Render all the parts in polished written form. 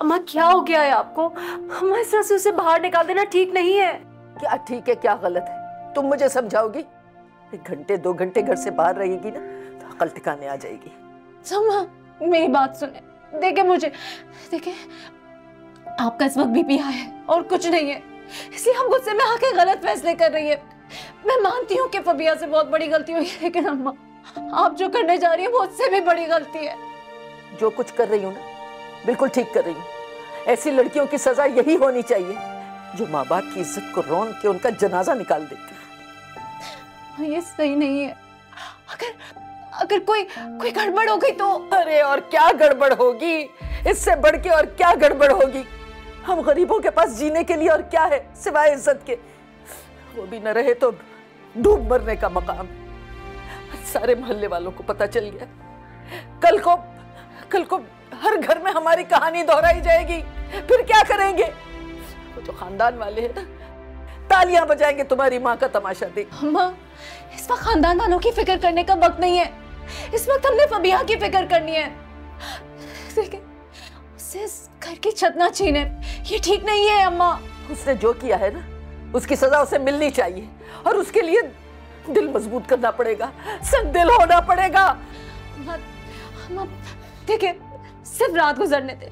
अम्मा क्या हो गया है आपको? हमारे सासू से बाहर निकाल देना ठीक नहीं है। क्या ठीक है क्या गलत है तुम मुझे समझाओगी? एक घंटे दो घंटे घर से बाहर रहेगी ना तो अकल ठिकाने आ जाएगी। सम्मा मेरी बात सुने, देखे मुझे, देखे आपका इस वक्त बीपी हाई है और कुछ नहीं है, इसलिए हम गुस्से में आके गलत फैसले कर रही है। मैं मानती हूँ कि फबिया से बहुत बड़ी गलती हुई है, लेकिन अम्मा आप जो करने जा रही है वो उससे भी बड़ी गलती है। जो कुछ कर रही हूँ ना बिल्कुल ठीक कर रही हूँ। ऐसी लड़कियों की सजा यही होनी चाहिए जो माँ बाप की इज्जत को रौंद के उनका जनाजा निकाल देती है। ये सही नहीं है। अगर कोई गड़बड़ हो गई तो? अरे और क्या गड़बड़ होगी, इससे बढ़ के और क्या गड़बड़ होगी? हम गरीबों के पास जीने के लिए और क्या है सिवाय इज्जत के, वो भी न रहे तो डूब मरने का मकाम। सारे मोहल्ले वालों को पता चल गया, कल को हर घर में हमारी कहानी दोहराई जाएगी, फिर क्या करेंगे? वो जो खानदान वाले हैं ना तालियां बजाएंगे तुम्हारी माँ का तमाशा देख। अम्मा इस वक्त खानदान वालों की फिक्र करने का वक्त नहीं है, इस वक्त हमने फबिया की फिक्र करनी है। उससे घर की छत ना छीने, ये ठीक नहीं है अम्मा। उसने जो किया है ना उसकी सजा उसे मिलनी चाहिए, और उसके लिए दिल मजबूत करना पड़ेगा, संग दिल होना पड़ेगा। ठीक है सिर्फ रात गुजरने दे,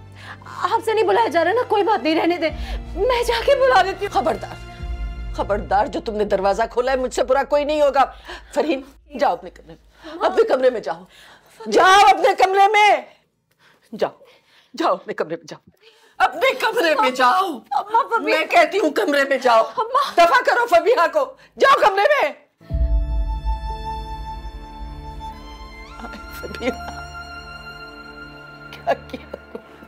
आपसे नहीं बुलाया जा रहा ना, कोई बात नहीं रहने दे, मैं जाके बुला लेती हूँ। खबरदार खबरदार, जो तुमने दरवाजा खोला है मुझसे बुरा कोई नहीं होगा। फरहीन जाओ अपने कमरे में, अपने कमरे में जाओ, जाओ अपने कमरे में जाओ, जाओ अपने कमरे में जाओ, अपने कमरे में जाओ। अम्मा मैं कहती हूँ कमरे में जाओ। अम्मा दफा करो फबिया को, जाओ कमरे में। फबिया क्या किया?